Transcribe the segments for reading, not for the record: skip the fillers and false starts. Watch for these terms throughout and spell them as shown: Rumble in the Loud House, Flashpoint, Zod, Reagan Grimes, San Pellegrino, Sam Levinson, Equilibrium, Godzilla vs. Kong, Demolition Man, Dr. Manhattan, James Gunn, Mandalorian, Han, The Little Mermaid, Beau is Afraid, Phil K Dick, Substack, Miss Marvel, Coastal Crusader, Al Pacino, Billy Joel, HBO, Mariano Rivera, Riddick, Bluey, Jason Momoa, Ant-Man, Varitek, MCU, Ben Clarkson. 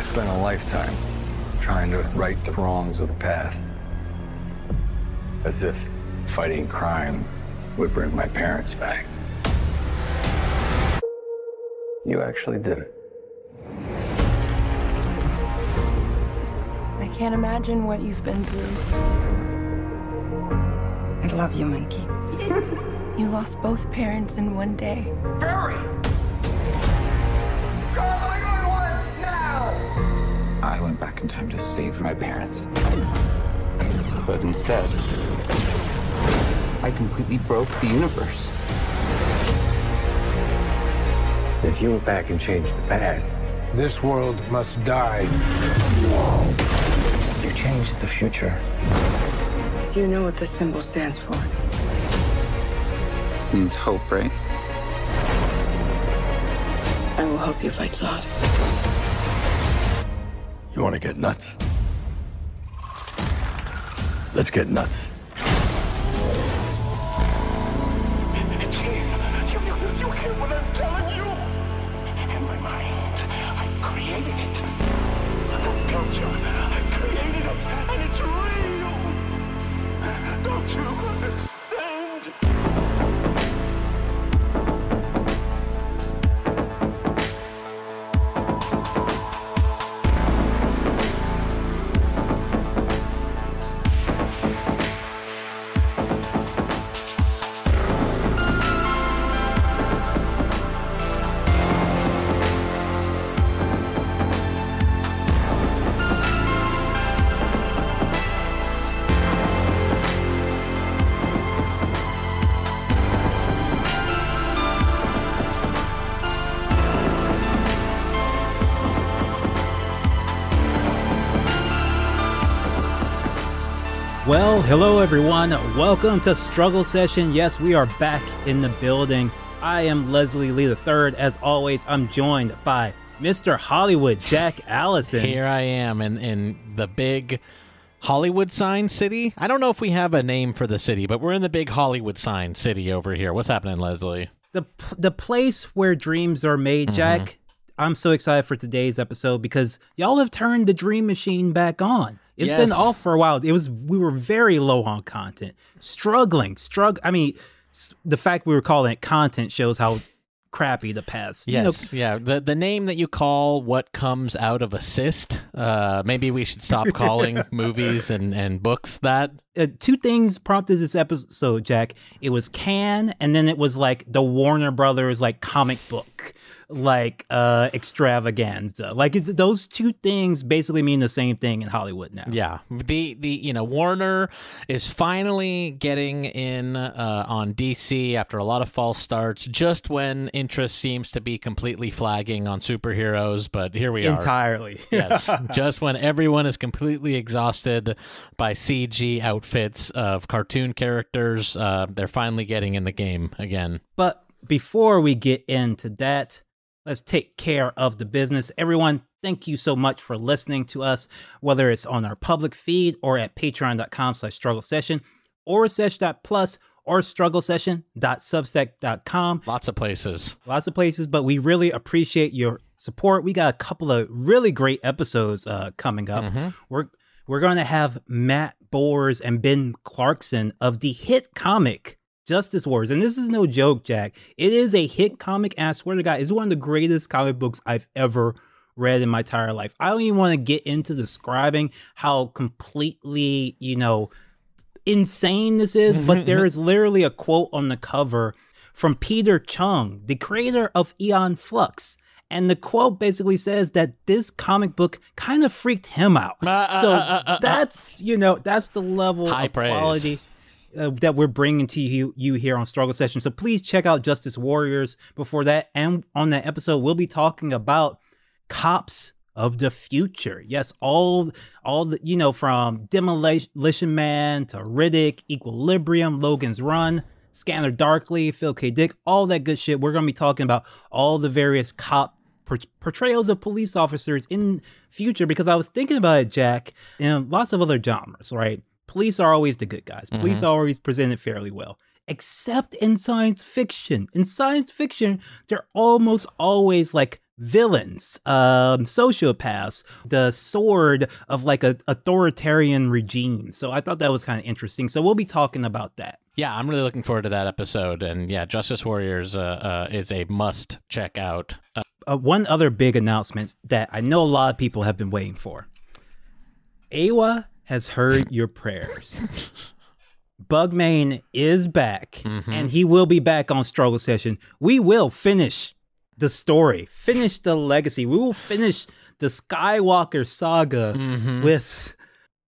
I spent a lifetime trying to right the wrongs of the past. As if fighting crime would bring my parents back. You actually did it. I can't imagine what you've been through. I love you, monkey. You lost both parents in one day. Barry! Call 911 now! I went back in time to save my parents. But instead, I completely broke the universe. If you went back and changed the past, this world must die. Whoa. You changed the future. Do you know what this symbol stands for? It means hope, right? I will help you fight Zod. You want to get nuts? Let's get nuts. You hear what I'm telling you? In my mind, I created it. For culture, I created it, and it's real. Don't you Well, hello everyone. Welcome to Struggle Session. Yes, we are back in the building. I am Leslie Lee III. As always, I'm joined by Mr. Hollywood, Jack Allison. Here I am in the big Hollywood sign city. I don't know if we have a name for the city, but we're in the big Hollywood sign city over here. What's happening, Leslie? The place where dreams are made, Jack. I'm so excited for today's episode because y'all have turned the dream machine back on. It's been off for a while. We were very low on content, struggling. I mean, the fact we were calling it content shows how crappy the past. Yes, you know, yeah. The name that you call what comes out of a cyst. Maybe we should stop calling movies and books that. Two things prompted this episode, Jack. It was Cannes, and then it was like the Warner Brothers like comic book. Like extravaganza, like those two things basically mean the same thing in Hollywood now. Yeah, the you know, Warner is finally getting in on DC after a lot of false starts, just when interest seems to be completely flagging on superheroes. But here we are, entirely. Yes, just when everyone is completely exhausted by CG outfits of cartoon characters, they're finally getting in the game again. But before we get into that, let's take care of the business. Everyone, thank you so much for listening to us, whether it's on our public feed or at patreon.com/struggle session or sesh.plus or strugglesession.substack.com. Lots of places. Lots of places, but we really appreciate your support. We got a couple of really great episodes coming up. We're going to have Matt Boers and Ben Clarkson of the hit comic Justice Wars. And this is no joke, Jack. It is a hit comic. And I swear to God, it's one of the greatest comic books I've ever read in my entire life. I don't even want to get into describing how completely, you know, insane this is. But there is literally a quote on the cover from Peter Chung, the creator of Eon Flux. And the quote basically says that this comic book kind of freaked him out. So that's, you know, that's the level of quality that we're bringing to you here on Struggle Session. So please check out Justice Warriors before that. And on that episode, we'll be talking about cops of the future. Yes, all the, you know, from Demolition Man to Riddick, Equilibrium, Logan's Run, Scanner Darkly, Phil K. Dick, all that good shit. We're going to be talking about all the various cop portrayals of police officers in future, because I was thinking about it, Jack, and lots of other genres, right? Police are always the good guys. Police are always presented fairly well, except in science fiction. In science fiction, they're almost always like villains, sociopaths, the sword of like an authoritarian regime. So I thought that was kind of interesting. So we'll be talking about that. Yeah, I'm really looking forward to that episode. And yeah, Justice Warriors is a must check out. One other big announcement that I know a lot of people have been waiting for. Awa has heard your prayers. Bugman is back, and he will be back on Struggle Session. We will finish the story, finish the legacy. We will finish the Skywalker saga with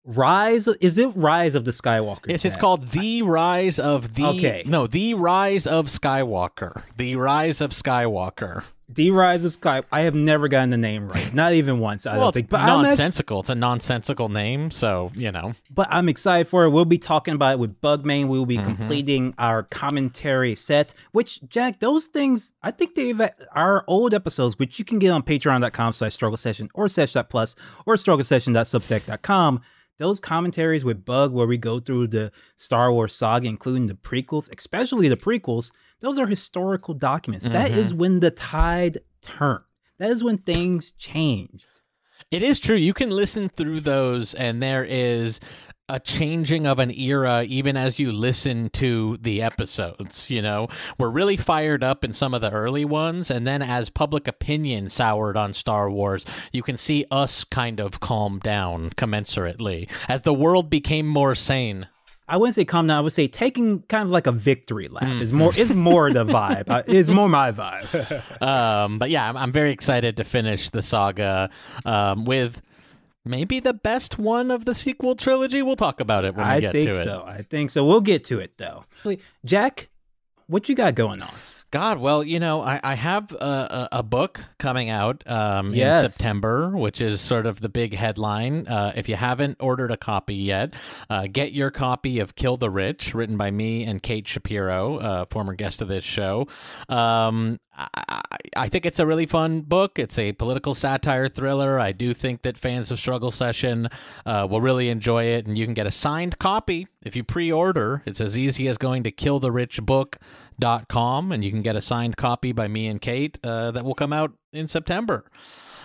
Rise. Is it Rise of the Skywalker? Yes, it's called The Rise of the... Okay. No, The Rise of Skywalker. The Rise of Skywalker. The Rise of Skywalker. I have never gotten the name right. Not even once, I don't think. But nonsensical. It's a nonsensical name, so, you know. But I'm excited for it. We'll be talking about it with Bugman. We'll be completing our commentary set, which, Jack, those things, I think they've, our old episodes, which you can get on patreon.com/struggle session or sesh.plus or strugglesession.substack.com. Those commentaries with Bug where we go through the Star Wars saga, including the prequels, especially the prequels, those are historical documents. That is when the tide turned. That is when things changed. It is true. You can listen through those, and there is a changing of an era even as you listen to the episodes. You know, we're really fired up in some of the early ones, and then as public opinion soured on Star Wars, you can see us kind of calm down commensurately as the world became more sane. I wouldn't say calm down, I would say taking kind of like a victory lap is more the vibe. It's more my vibe. But yeah, I'm very excited to finish the saga with maybe the best one of the sequel trilogy. We'll talk about it when we get to it. I think so. I think so. We'll get to it, though. Jack, what you got going on? God, well, you know, I have a book coming out in September, which is sort of the big headline. If you haven't ordered a copy yet, get your copy of Kill the Rich, written by me and Kate Shapiro, former guest of this show. I think it's a really fun book. It's a political satire thriller. I do think that fans of Struggle Session will really enjoy it, and you can get a signed copy if you pre-order. It's as easy as going to killtherichbook.com, and you can get a signed copy by me and Kate that will come out in September.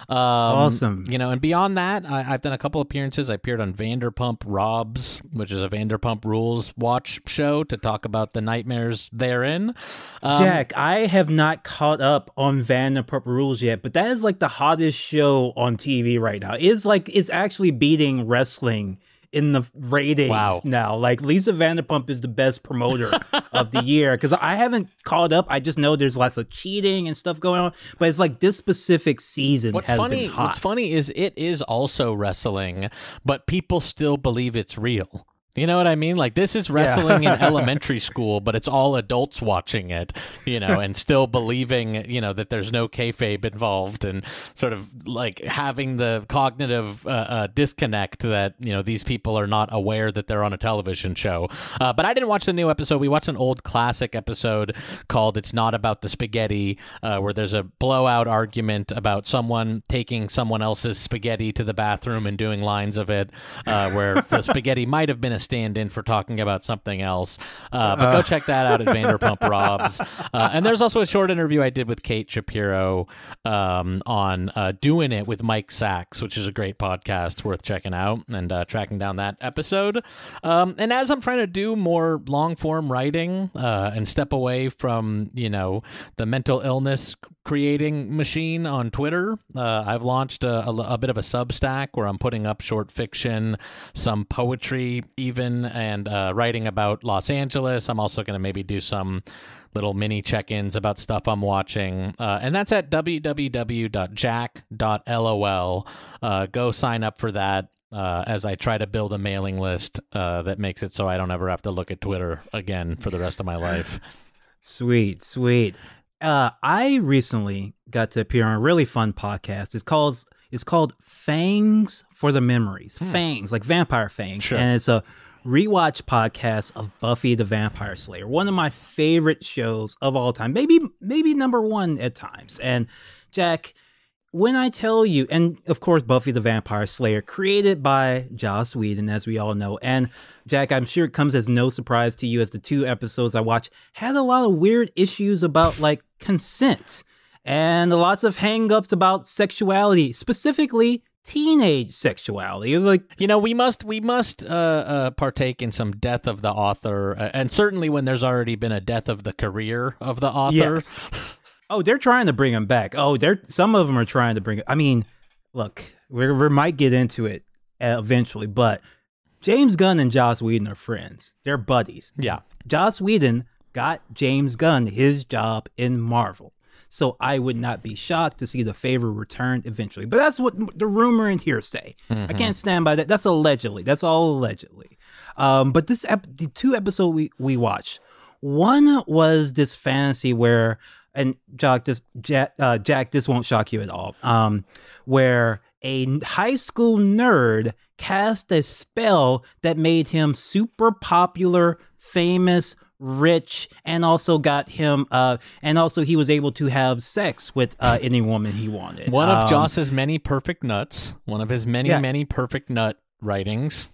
Awesome. You know, and beyond that, I've done a couple appearances. I appeared on Vanderpump Robs, which is a Vanderpump Rules watch show, to talk about the nightmares therein. Jack, I have not caught up on Vanderpump Rules yet, but that is like the hottest show on TV right now. It's like, it's actually beating wrestling in the ratings now. Like, Lisa Vanderpump is the best promoter of the year, because I haven't caught up. I just know there's lots of cheating and stuff going on, but it's like this specific season has been hot. What's funny is it is also wrestling, but people still believe it's real. You know what I mean? Like, this is wrestling in elementary school, but it's all adults watching it, you know, and still believing, you know, that there's no kayfabe involved, and sort of like having the cognitive disconnect that, you know, these people are not aware that they're on a television show. But I didn't watch the new episode. We watched an old classic episode called It's Not About the Spaghetti, where there's a blowout argument about someone taking someone else's spaghetti to the bathroom and doing lines of it, where the spaghetti might have been a stand-in for talking about something else, but go check that out at Vanderpump Robs. And there's also a short interview I did with Kate Shapiro on Doing It with Mike Sachs, which is a great podcast worth checking out, and tracking down that episode. And as I'm trying to do more long-form writing and step away from, you know, the mental illness creating machine on Twitter, I've launched a bit of a Substack where I'm putting up short fiction, some poetry even, and writing about Los Angeles. I'm also going to maybe do some little mini check-ins about stuff I'm watching. And that's at www.jack.lol. Go sign up for that as I try to build a mailing list that makes it so I don't ever have to look at Twitter again for the rest of my life. Sweet, sweet. I recently got to appear on a really fun podcast. It's called Fangs for the Memories. Fangs, like vampire fangs. Sure. And it's a rewatch podcast of Buffy the Vampire Slayer, one of my favorite shows of all time, maybe number one at times. And Jack, when I tell you, and of course, Buffy the Vampire Slayer, created by Joss Whedon, as we all know. And Jack, I'm sure it comes as no surprise to you, as the two episodes I watched had a lot of weird issues about like consent. and lots of hang-ups about sexuality, specifically teenage sexuality. Like, you know, we must partake in some death of the author, and certainly when there's already been a death of the career of the author. Yes. Oh, they're trying to bring him back. Oh, some of them are trying to bring him. I mean, look, we might get into it eventually, but James Gunn and Joss Whedon are friends. They're buddies. Yeah. Joss Whedon got James Gunn his job in Marvel. So I would not be shocked to see the favor returned eventually. But that's what the rumor and hearsay. Mm-hmm. I can't stand by that. That's allegedly. That's all allegedly. But the two episodes we watched, one was this fantasy where, and Jack, this won't shock you at all, where a high school nerd cast a spell that made him super popular, famous, rich, and also got him he was able to have sex with any woman he wanted. One of Joss's many perfect nuts, one of his many, many perfect nut writings.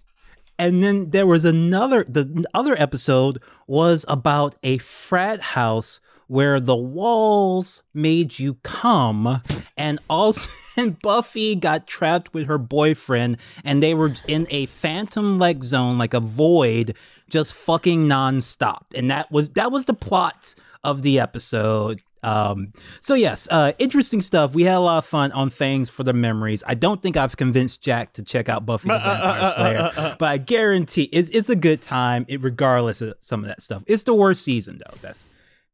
And then there was the other episode was about a frat house where the walls made you come, and also Buffy got trapped with her boyfriend, and they were in a phantom-like zone, like a void, just fucking nonstop. And that was the plot of the episode. So yes, interesting stuff. We had a lot of fun on Fangs for the Memories. I don't think I've convinced Jack to check out Buffy the Vampire Slayer, but I guarantee it's a good time, regardless of some of that stuff. It's the worst season, though.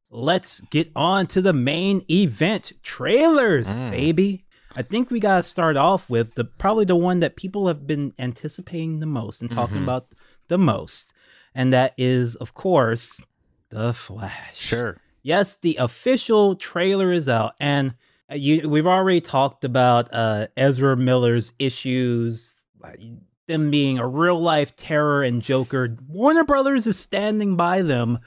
Let's get on to the main event, trailers, baby. I think we gotta start off with probably the one that people have been anticipating the most and talking about the most. And that is, of course, The Flash. Sure. Yes, the official trailer is out. And we've already talked about Ezra Miller's issues, them being a real-life Terror and Joker. Warner Brothers is standing by them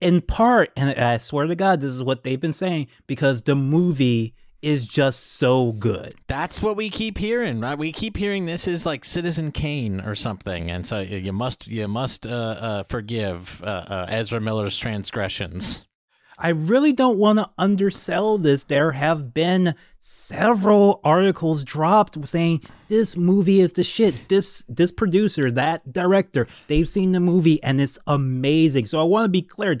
in part, and I swear to God, this is what they've been saying, because the movie is just so good. That's what we keep hearing, right? We keep hearing this is like Citizen Kane or something, and so you must forgive Ezra Miller's transgressions. I really don't want to undersell this. There have been several articles dropped saying this movie is the shit. This producer, that director, they've seen the movie and it's amazing. So I want to be clear.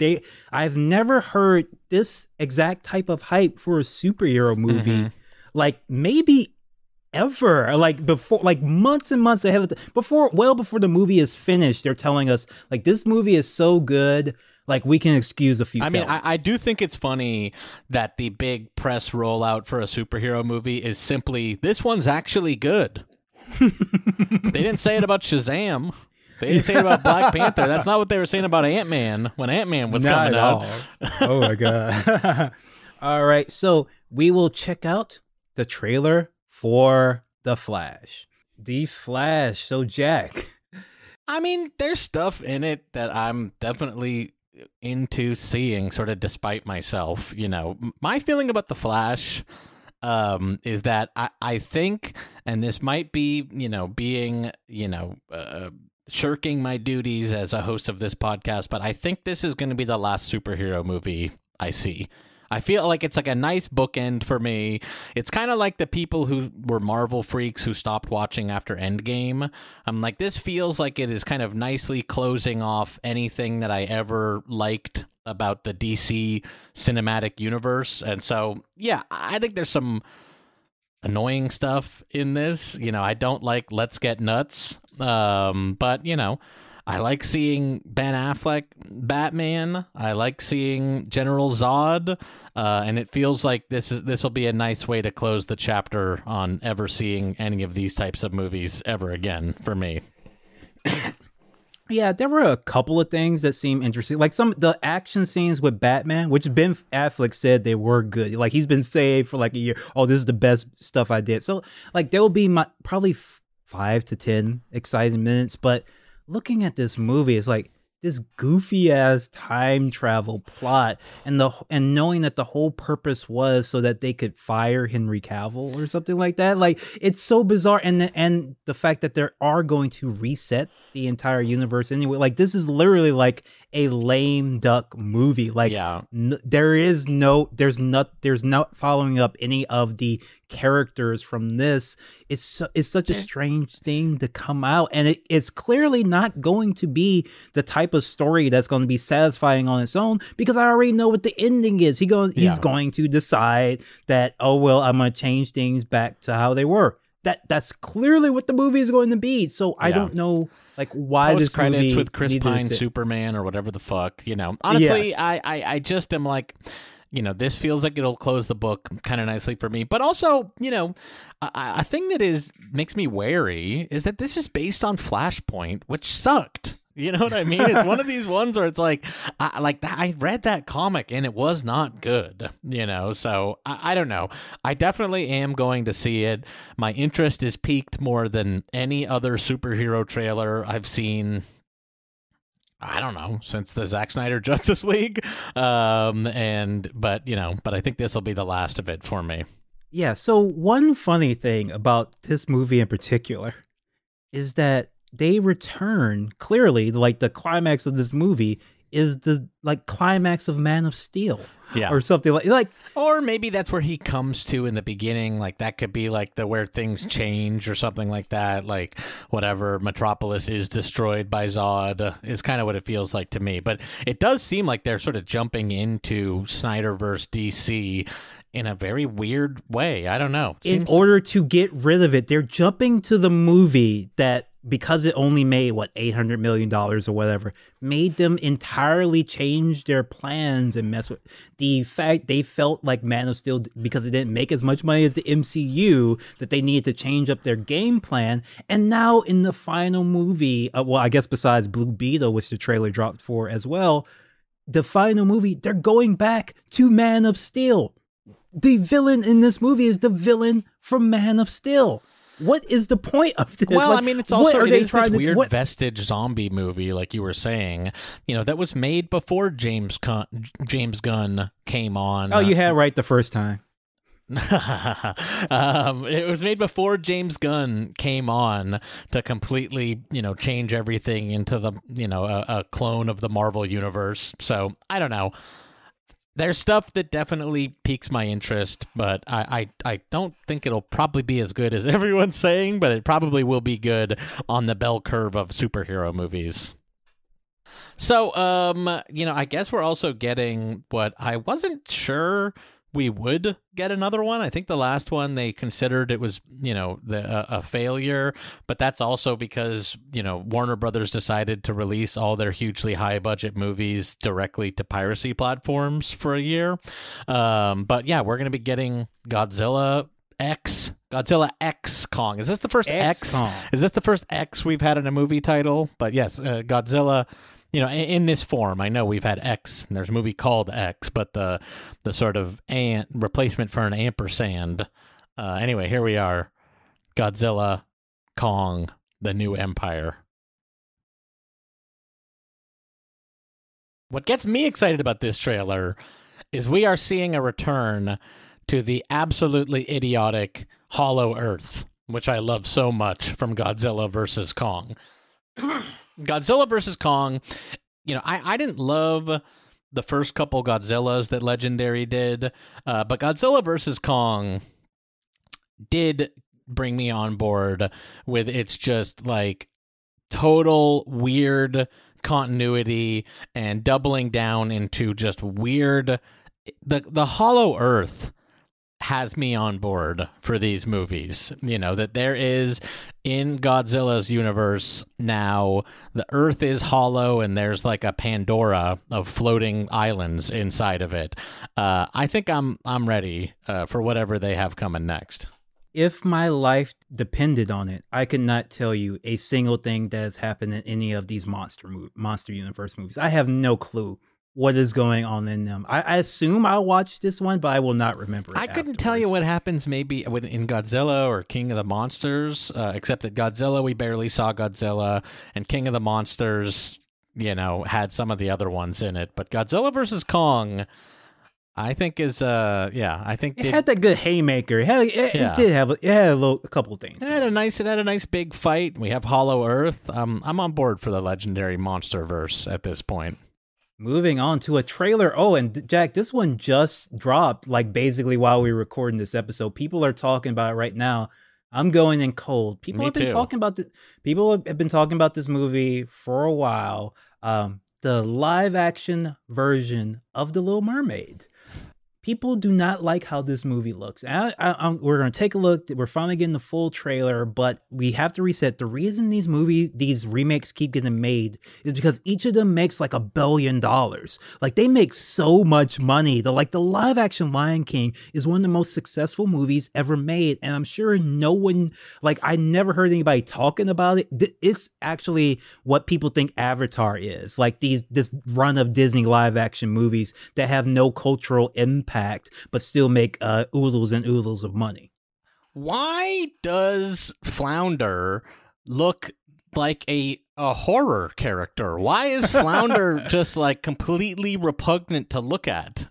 I've never heard this exact type of hype for a superhero movie, like maybe ever, like before, like months and months ahead of before the movie is finished. They're telling us like this movie is so good, like we can excuse a few. I mean, I do think it's funny that the big press rollout for a superhero movie is simply this one's actually good. They didn't say it about Shazam. They didn't say it about Black Panther. That's not what they were saying about Ant-Man when Ant-Man was coming out. Oh my God. All right. So we will check out the trailer for The Flash. The Flash. So Jack, I mean, there's stuff in it that I'm definitely into seeing, sort of despite myself. You know, my feeling about The Flash is that I think, and this might be, you know, being, you know, shirking my duties as a host of this podcast, but I think this is going to be the last superhero movie I see. I feel like it's like a nice bookend for me. It's kind of like the people who were Marvel freaks who stopped watching after Endgame. I'm like, this feels like it is kind of nicely closing off anything that I ever liked about the DC cinematic universe. And so, yeah, I think there's some annoying stuff in this. You know, I don't like Let's Get Nuts. But, you know, I like seeing Ben Affleck Batman. I like seeing General Zod, and it feels like this will be a nice way to close the chapter on ever seeing any of these types of movies ever again for me. Yeah, there were a couple of things that seemed interesting, like the action scenes with Batman, which Ben Affleck said they were good. Like he's been saying for like a year, oh, this is the best stuff I did. So like there will be probably 5 to 10 exciting minutes, but looking at this movie, it's like this goofy ass time travel plot, and knowing that the whole purpose was so that they could fire Henry Cavill or something like that. Like, it's so bizarre. And the fact that they are going to reset the entire universe anyway, like, this is literally like a lame duck movie. Like, yeah. there's not following up any of the characters from this. It's such a strange thing to come out, and it's clearly not going to be the type of story that's going to be satisfying on its own, because I already know what the ending is. He's going to decide that, oh well, I'm going to change things back to how they were. That's clearly what the movie is going to be. So I don't know, like, why post this credits movie with Chris Pine Superman or whatever the fuck, you know. Honestly, yes. I just am like, you know, this feels like it'll close the book kind of nicely for me. But also, you know, a thing that makes me wary is that this is based on Flashpoint, which sucked. You know what I mean? It's one of these ones where it's like I read that comic and it was not good, you know? So I don't know. I definitely am going to see it. My interest is piqued more than any other superhero trailer I've seen, I don't know, since the Zack Snyder Justice League. But I think this will be the last of it for me. Yeah. So one funny thing about this movie in particular is that they return, clearly, like, the climax of this movie is the, like, climax of Man of Steel. Yeah. Or something like. Or maybe that's where he comes to in the beginning. Like, that could be like the where things change or something like that. Like, whatever, Metropolis is destroyed by Zod is kind of what it feels like to me. But it does seem like they're sort of jumping into Snyderverse DC in a very weird way. I don't know. In order to get rid of it, they're jumping to the movie that, because it only made, what, $800 million or whatever, made them entirely change their plans and mess with the fact they felt like Man of Steel, because it didn't make as much money as the MCU, that they needed to change up their game plan. And now in the final movie, well, I guess besides Blue Beetle, which the trailer dropped for as well, the final movie, they're going back to Man of Steel. The villain in this movie is the villain from Man of Steel. What is the point of this? Well, like, I mean, it's also this weird vestige zombie movie, like you were saying, you know, that was made before James Gunn came on. Oh, you had right the first time. It was made before James Gunn came on to completely, you know, change everything into the, you know, a clone of the Marvel universe. So I don't know. There's stuff that definitely piques my interest, but I don't think it'll probably be as good as everyone's saying, but it probably will be good on the bell curve of superhero movies. So, you know, I guess we're also getting what I wasn't sure we would get another one. I think the last one they considered it was, you know, a failure, but that's also because, you know, Warner Brothers decided to release all their hugely high budget movies directly to piracy platforms for a year. But yeah, we're going to be getting Godzilla X Kong. Is this the first X? Is this the first X we've had in a movie title? But yes, Godzilla, you know, in this form. I know we've had X, and there's a movie called X, but the sort of replacement for an ampersand. Anyway, here we are. Godzilla, Kong, the new empire. What gets me excited about this trailer is we are seeing a return to the absolutely idiotic Hollow Earth, which I love so much from Godzilla vs. Kong. Godzilla vs. Kong, you know, I didn't love the first couple Godzillas that Legendary did, but Godzilla vs. Kong did bring me on board with its just, like, total weird continuity and doubling down into just weird. The Hollow Earth has me on board for these movies, you know, that there is in Godzilla's universe now, the Earth is hollow and there's like a Pandora of floating islands inside of it. I think I'm ready for whatever they have coming next. If my life depended on it, I could not tell you a single thing that has happened in any of these monster universe movies. I have no clue what is going on in them. I assume I'll watch this one, but I will not remember it afterwards. Couldn't tell you what happens maybe in Godzilla or King of the Monsters, except that Godzilla, we barely saw Godzilla, and King of the Monsters, you know, had some of the other ones in it. But Godzilla vs. Kong, I think is, yeah, I think it had that good haymaker. It, it did have, it had a couple of things. It had a nice big fight. We have Hollow Earth. I'm on board for the legendary MonsterVerse at this point. Moving on to a trailer. Oh, and Jack, this one just dropped, like basically while we were recording this episode. People are talking about it right now. I'm going in cold. People have been talking about this. People have been talking about this movie for a while. The live action version of The Little Mermaid. People do not like how this movie looks. We're going to take a look. We're finally getting the full trailer, but we have to reset. The reason these movies, these remakes keep getting made is because each of them makes like $1 billion. Like they make so much money. The live action Lion King is one of the most successful movies ever made. And I'm sure no one, like I never heard anybody talking about it. It's actually what people think Avatar is. Like this run of Disney live action movies that have no cultural impact, but still make oodles and oodles of money. Why does Flounder look like a horror character? Why is Flounder just like completely repugnant to look at?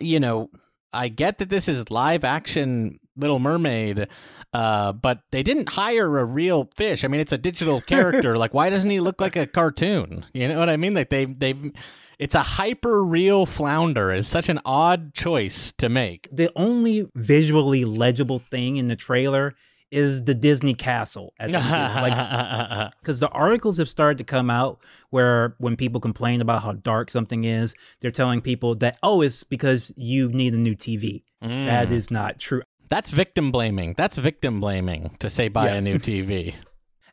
You know, I get that this is live action Little Mermaid, but they didn't hire a real fish. I mean, it's a digital character. Like, why doesn't he look like a cartoon? You know what I mean? Like they've it's a hyper real Flounder. It's such an odd choice to make. The only visually legible thing in the trailer is the Disney castle at the end. Because the articles have started to come out where when people complain about how dark something is, they're telling people that, oh, it's because you need a new TV. Mm. That is not true. That's victim blaming. That's victim blaming to say buy a new TV.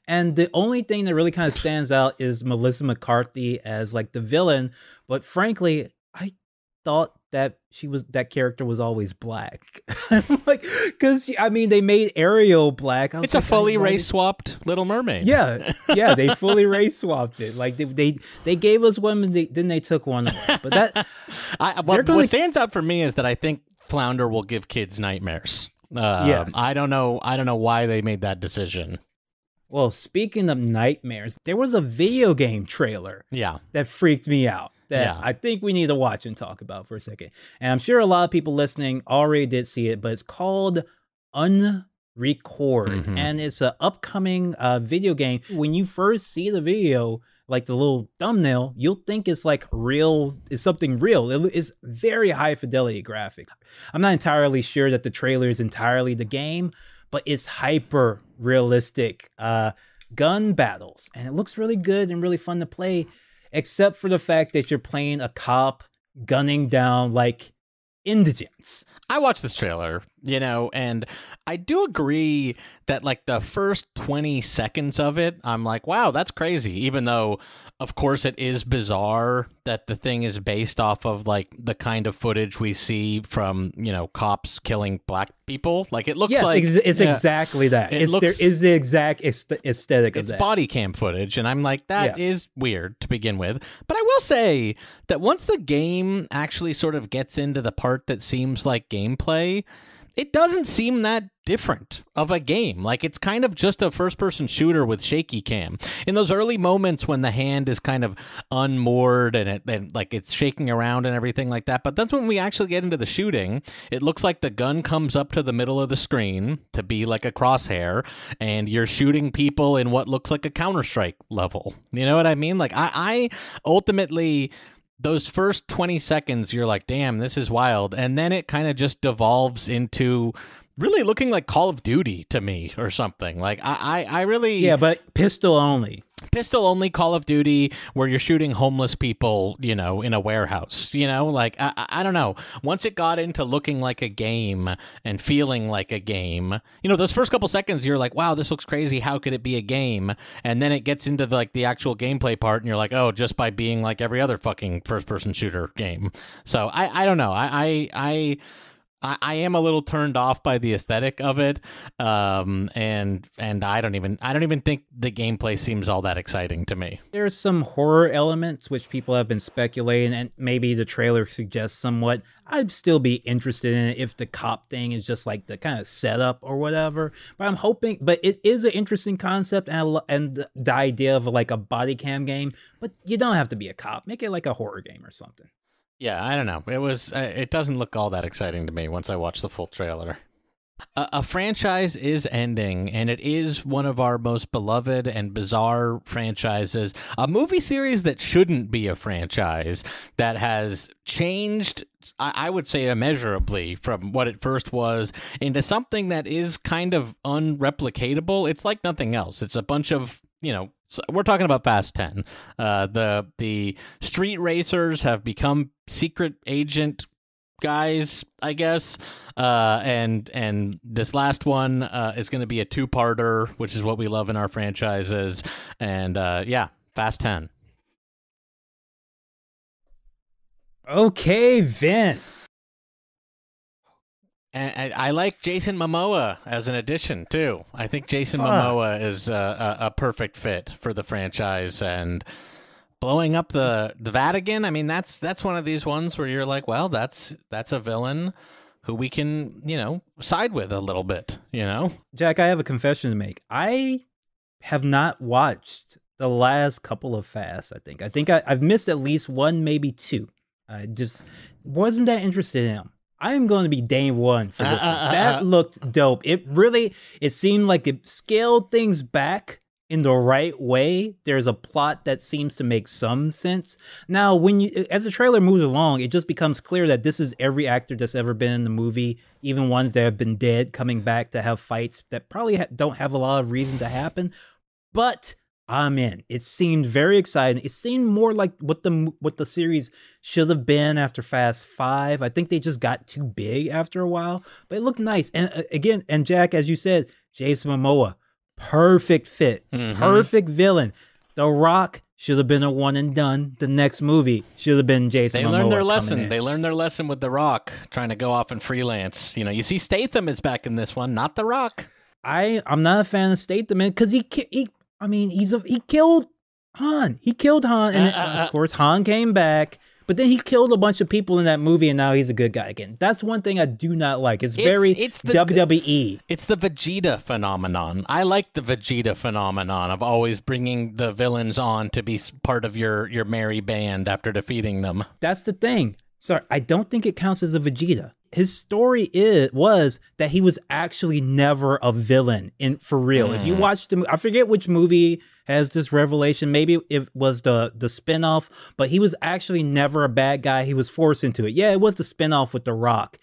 And the only thing that really kind of stands out is Melissa McCarthy as like the villain. But frankly, I thought that that character was always black. Like, because I mean, they made Ariel black. It's like, a fully race swapped Little Mermaid. Yeah, yeah, they fully race swapped it. Like they gave us one, and then they took one away. But that what stands out for me is that I think Flounder will give kids nightmares. Yes. I don't know why they made that decision. Well, speaking of nightmares, there was a video game trailer that freaked me out that I think we need to watch and talk about for a second. And I'm sure a lot of people listening already did see it, but it's called Unrecord. And it's an upcoming video game. When you first see the video, like the little thumbnail, you'll think it's like real, it's something real. It's very high fidelity graphics. I'm not entirely sure that the trailer is entirely the game, but it's hyper realistic gun battles. And it looks really good and really fun to play, except for the fact that you're playing a cop gunning down like indigents. I watched this trailer, you know, and I do agree that like the first 20 seconds of it, I'm like, wow, that's crazy. Even though, of course, it is bizarre that the thing is based off of like the kind of footage we see from, you know, cops killing black people. Like it looks like it's exactly that. It is the exact aesthetic of that. It's body cam footage. And I'm like, that is weird to begin with. But I will say that once the game actually sort of gets into the part that seems like gameplay, it doesn't seem that different of a game. Like it's kind of just a first person shooter with shaky cam. In those early moments when the hand is kind of unmoored and it's shaking around and everything like that. But that's when we actually get into the shooting. It looks like the gun comes up to the middle of the screen to be like a crosshair, and you're shooting people in what looks like a Counter-Strike level. You know what I mean? Like I ultimately, those first 20 seconds, you're like, damn, this is wild. And then it kind of just devolves into really looking like Call of Duty to me or something. Like I really... Yeah, but pistol only. Pistol only Call of Duty where you're shooting homeless people, you know, in a warehouse, you know, like, I don't know. Once it got into looking like a game and feeling like a game, you know, those first couple seconds, you're like, wow, this looks crazy. How could it be a game? And then it gets into like the actual gameplay part and you're like, oh, just by being like every other fucking first person shooter game. So I don't know. I I am a little turned off by the aesthetic of it, and I don't even think the gameplay seems all that exciting to me. There's some horror elements which people have been speculating, and maybe the trailer suggests somewhat. I'd still be interested in it if the cop thing is just like the kind of setup or whatever. But I'm hoping, but it is an interesting concept, and the idea of like a body cam game. But you don't have to be a cop. Make it like a horror game or something. Yeah, I don't know. It was. It doesn't look all that exciting to me once I watch the full trailer. A franchise is ending, and it is one of our most beloved and bizarre franchises. A movie series that shouldn't be a franchise, that has changed, I would say, immeasurably from what it first was into something that is kind of unreplicatable. It's like nothing else. It's a bunch of, you know, so we're talking about Fast 10. The street racers have become secret agent guys, I guess. And this last one is going to be a two-parter, which is what we love in our franchises. And yeah, Fast 10. Okay, Vin. And I like Jason Momoa as an addition, too. I think Jason Momoa is a perfect fit for the franchise. And blowing up the Vatican, I mean, that's one of these ones where you're like, well, that's a villain who we can, you know, side with a little bit, you know? Jack, I have a confession to make. I have not watched the last couple of Fasts, I think. I've missed at least one, maybe two. I just wasn't that interested in them. I am going to be day one for this one. That looked dope. It seemed like it scaled things back in the right way. There's a plot that seems to make some sense. Now, when you, as the trailer moves along, it just becomes clear that this is every actor that's ever been in the movie, even ones that have been dead, coming back to have fights that probably don't have a lot of reason to happen. But I'm in. It seemed very exciting. It seemed more like what the series should have been after Fast 5. I think they just got too big after a while, but it looked nice. And again, and Jack, as you said, Jason Momoa, perfect fit, perfect villain. The Rock should have been a one and done. The next movie should have been Jason Momoa. They learned their lesson. They learned their lesson with The Rock trying to go off and freelance. You know, you see Statham is back in this one, not The Rock. I'm not a fan of Statham, man, because he killed Han. He killed Han, and of course Han came back. But then he killed a bunch of people in that movie, and now he's a good guy again. That's one thing I do not like. It's very WWE. It's the Vegeta phenomenon. I like the Vegeta phenomenon of always bringing the villains on to be part of your merry band after defeating them. That's the thing. Sorry, I don't think it counts as a Vegeta. His story was that he was actually never a villain for real. If you watch the movie, I forget which movie has this revelation. Maybe it was the spinoff, but he was actually never a bad guy. He was forced into it. Yeah, it was the spinoff with The Rock.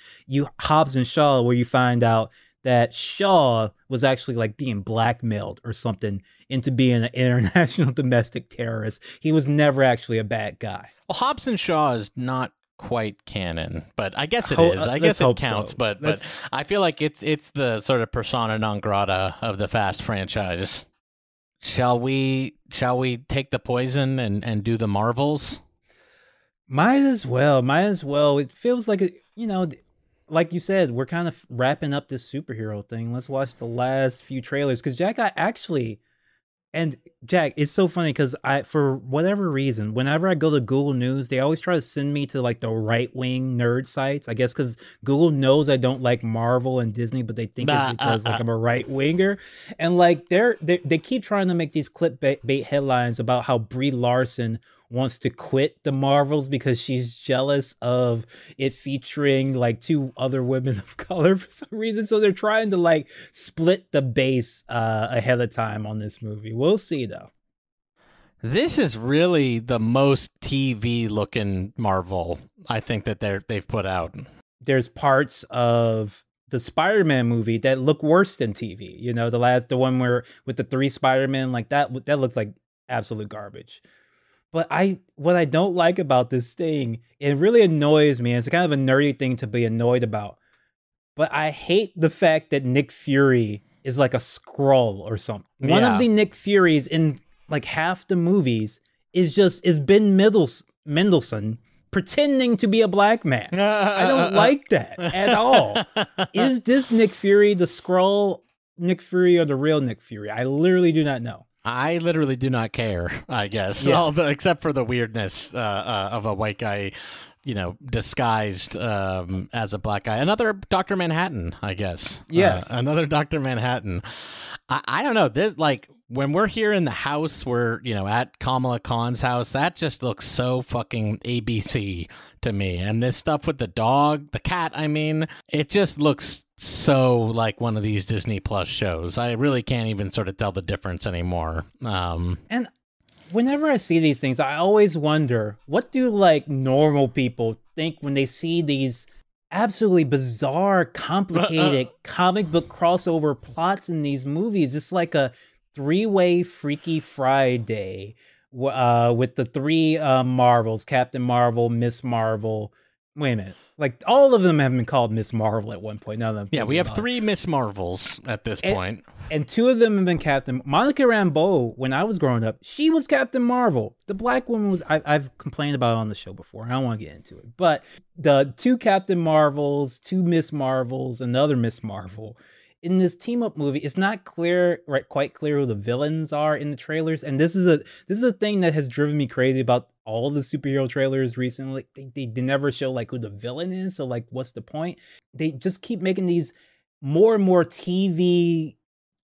Hobbs and Shaw, where you find out that Shaw was actually like being blackmailed or something into being an international domestic terrorist. He was never actually a bad guy. Well, Hobbs and Shaw is not quite canon, but I guess it is. I guess it counts, so. But I feel like it's the sort of persona non grata of the Fast franchise. Shall we take the poison and do the Marvels? Might as well. It feels like, you know, like you said, we're kind of wrapping up this superhero thing. Let's watch the last few trailers, because Jack, Jack, it's so funny because for whatever reason, whenever I go to Google News, they always try to send me to like the right-wing nerd sites. I guess because Google knows I don't like Marvel and Disney, but they think it's because like I'm a right-winger. And like they keep trying to make these clickbait headlines about how Brie Larson wants to quit the Marvels because she's jealous of it featuring like two other women of color for some reason. So they're trying to like split the base ahead of time on this movie. We'll see though. This is really the most TV looking Marvel I think that they've put out. There's parts of the Spider-Man movie that look worse than TV. You know, the one where with the three Spider-Men, like that looked like absolute garbage. But what I don't like about this thing, it really annoys me. It's kind of a nerdy thing to be annoyed about. But I hate the fact that Nick Fury is like a Skrull or something. Yeah. One of the Nick Furies in like half the movies is Ben Mendelsohn pretending to be a black man. I don't like that at all. Is this Nick Fury the Skrull Nick Fury or the real Nick Fury? I literally do not know. I literally do not care, I guess, yes. Although, except for the weirdness of a white guy, you know, disguised as a black guy. Another Dr. Manhattan, I guess. Yes. Another Dr. Manhattan. I don't know. This, like, when we're here in the house, we're, you know, at Kamala Khan's house, that just looks so fucking ABC to me. And this stuff with the dog, the cat, I mean, it just looks so like one of these Disney Plus shows. I really can't even sort of tell the difference anymore. And whenever I see these things, I always wonder, what do like normal people think when they see these absolutely bizarre, complicated comic book crossover plots in these movies? It's like a three-way Freaky Friday with the three Marvels, Captain Marvel, Miss Marvel. Wait a minute. Like, all of them have been called Miss Marvel at one point. None of them. Yeah, we have three Miss Marvels at this point. And two of them have been Captain. Monica Rambeau, when I was growing up, she was Captain Marvel. The black woman was, I've complained about it on the show before. I don't want to get into it. But the two Captain Marvels, two Miss Marvels, another Miss Marvel. In this team-up movie, it's not clear, right, quite clear who the villains are in the trailers. And this is a thing that has driven me crazy about all the superhero trailers recently. They never show like who the villain is. So like, what's the point? They just keep making these more and more TV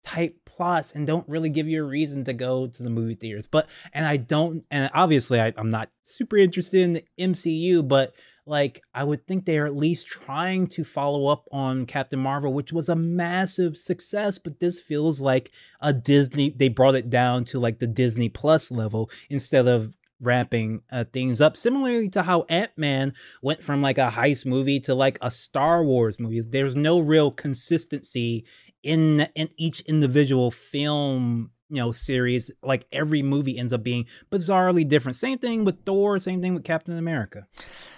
type plots and don't really give you a reason to go to the movie theaters. And obviously I'm not super interested in the MCU, but like, I would think they are at least trying to follow up on Captain Marvel, which was a massive success, but this feels like a Disney, they brought it down to like the Disney Plus level instead of ramping things up. Similarly to how Ant-Man went from like a heist movie to like a Star Wars movie. There's no real consistency in each individual film, you know, series. Like every movie ends up being bizarrely different. Same thing with Thor, same thing with Captain America.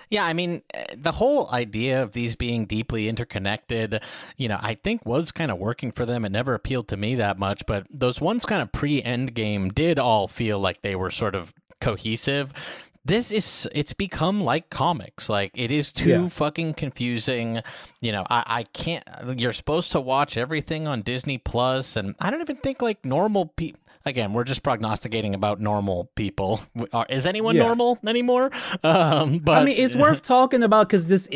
Yeah, I mean, the whole idea of these being deeply interconnected, you know, I think was kind of working for them. It never appealed to me that much, but those ones kind of pre-Endgame did all feel like they were sort of cohesive. It's become like comics. Like, it is too fucking confusing. You know, I can't, you're supposed to watch everything on Disney Plus, and I don't even think like normal people, again, we're just prognosticating about normal people. Is anyone normal anymore? But I mean, it's worth talking about because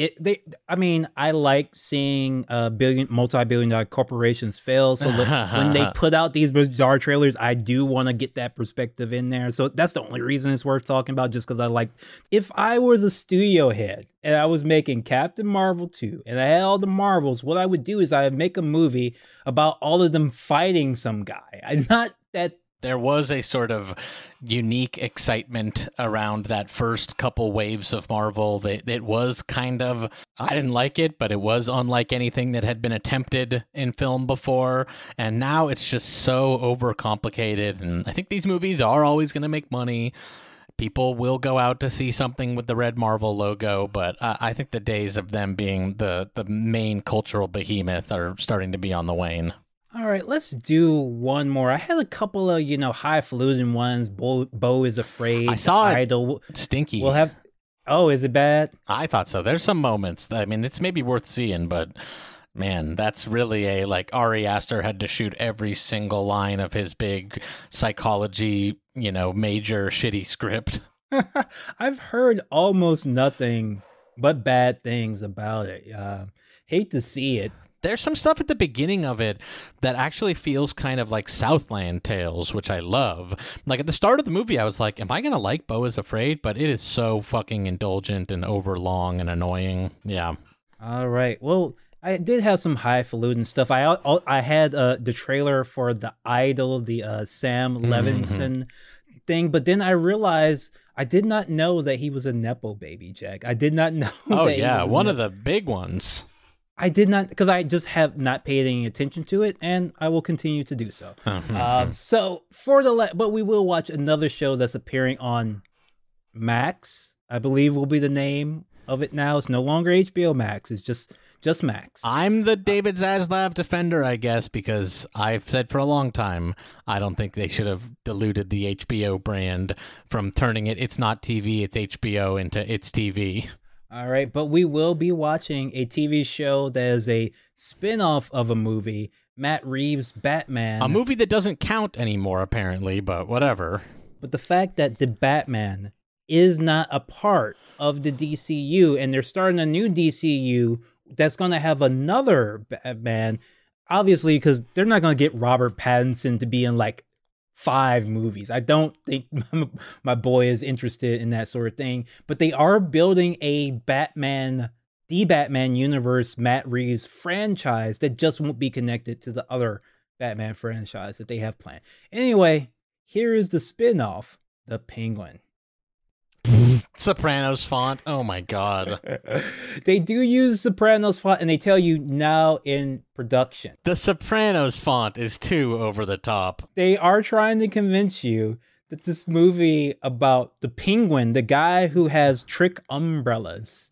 I mean, I like seeing multi-billion-dollar corporations fail. So when they put out these bizarre trailers, I do want to get that perspective in there. So that's the only reason it's worth talking about, just because I like. If I were the studio head and I was making Captain Marvel 2 and I had all the Marvels, what I would do is I would make a movie about all of them fighting some guy. I'm not that. There was a sort of unique excitement around that first couple waves of Marvel. It was kind of, I didn't like it, but it was unlike anything that had been attempted in film before. And now it's just so overcomplicated. And I think these movies are always going to make money. People will go out to see something with the red Marvel logo, but I think the days of them being the main cultural behemoth are starting to be on the wane. All right, let's do one more. I had a couple of, you know, highfalutin ones. Beau is Afraid. I saw it. Idol. Stinky. We'll have. Oh, is it bad? I thought so. There's some moments. I mean, it's maybe worth seeing, but man, that's really a, like, Ari Aster had to shoot every single line of his big psychology, you know, major shitty script. I've heard almost nothing but bad things about it. Hate to see it. There's some stuff at the beginning of it that actually feels kind of like Southland Tales, which I love. Like, at the start of the movie, I was like, am I going to like Beau is Afraid? But it is so fucking indulgent and overlong and annoying. Yeah. All right. Well, I did have some highfalutin stuff. I had the trailer for The Idol, the Sam Levinson thing. But then I realized I did not know that he was a Nepo baby, Jack. I did not know. Oh, that yeah. One of the big ones. I did not, because I just have not paid any attention to it, and I will continue to do so. So but we will watch another show that's appearing on Max, I believe will be the name of it now. It's no longer HBO Max. It's just Just Max. I'm the David Zaslav defender, I guess, because I've said for a long time, I don't think they should have diluted the HBO brand from turning it, it's not TV, it's HBO, into it's TV. All right, but we will be watching a TV show that is a spin-off of a movie, Matt Reeves' Batman. A movie that doesn't count anymore, apparently, but whatever. But the fact that the Batman is not a part of the DCU, and they're starting a new DCU that's going to have another Batman, obviously, because they're not going to get Robert Pattinson to be in like 5 movies. I don't think my boy is interested in that sort of thing, but they are building a Batman, the Batman universe, Matt Reeves franchise that just won't be connected to the other Batman franchise that they have planned. Anyway, here is the spinoff, The Penguin. Sopranos font. Oh my God. They do use Sopranos font, and they tell you now in production. The Sopranos font is too over the top. They are trying to convince you that this movie about the Penguin, the guy who has trick umbrellas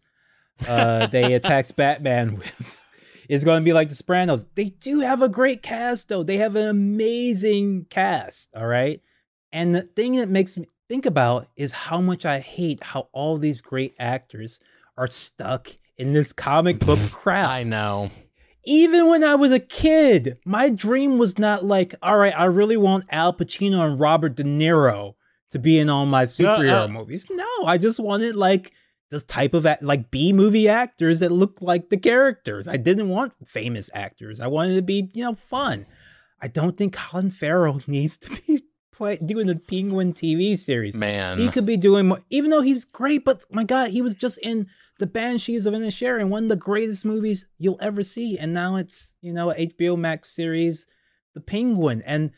they attacks Batman with, is going to be like the Sopranos. They do have a great cast, though. They have an amazing cast. All right. And the thing that makes me think about is how much I hate how all these great actors are stuck in this comic book crap. I know. Even when I was a kid, my dream was not like, all right, I really want Al Pacino and Robert De Niro to be in all my superhero movies. No, I just wanted like this type of like B-movie actors that looked like the characters. I didn't want famous actors. I wanted to be, you know, fun. I don't think Colin Farrell needs to be doing the Penguin TV series. Man, he could be doing more, even though he's great, but my God, he was just in The Banshees of Inisherin, one of the greatest movies you'll ever see, and now it's, you know, HBO Max series, The Penguin, and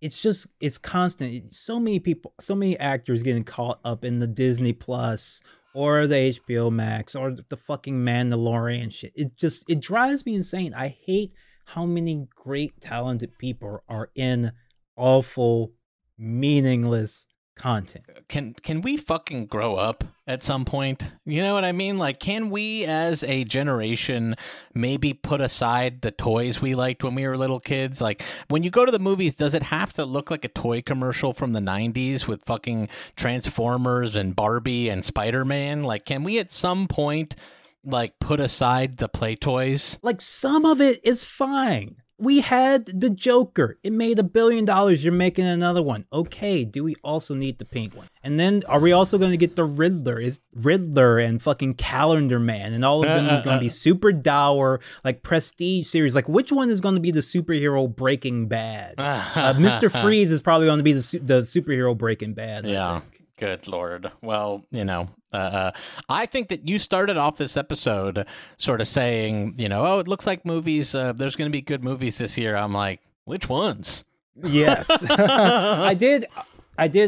it's just, it's constant. So many people, so many actors getting caught up in the Disney Plus or the HBO Max or the fucking Mandalorian shit. It just, it drives me insane. I hate how many great talented people are in awful, meaningless content. Can we fucking grow up at some point? You know what I mean? Like, can we as a generation maybe put aside the toys we liked when we were little kids? Like, when you go to the movies, does it have to look like a toy commercial from the 90s with fucking Transformers and Barbie and Spider-Man? Like, can we at some point like put aside the play toys? Like, some of it is fine. We had the Joker. It made $1 billion. You're making another one. Okay, do we also need the Penguin? And then are we also going to get the Riddler? Is Riddler and fucking Calendar Man and all of them are going to be super dour, like prestige series. Like, which one is going to be the superhero Breaking Bad? Mr. Freeze is probably going to be the superhero Breaking Bad. Yeah. I think. Good Lord. Well, you know, I think that you started off this episode sort of saying, you know, oh, it looks like movies. There's going to be good movies this year. I'm like, which ones? Yes, I did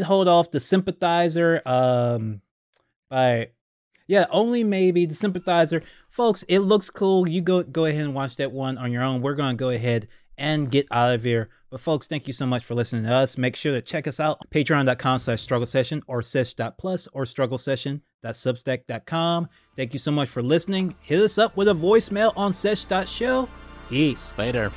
hold off The Sympathizer. By, yeah, only maybe The Sympathizer. Folks, it looks cool. You go ahead and watch that one on your own. We're going to go ahead and get out of here. But folks, thank you so much for listening to us. Make sure to check us out on patreon.com/struggle session or sesh.plus or strugglesession.substack.com. Thank you so much for listening. Hit us up with a voicemail on sesh.show. Peace. Later.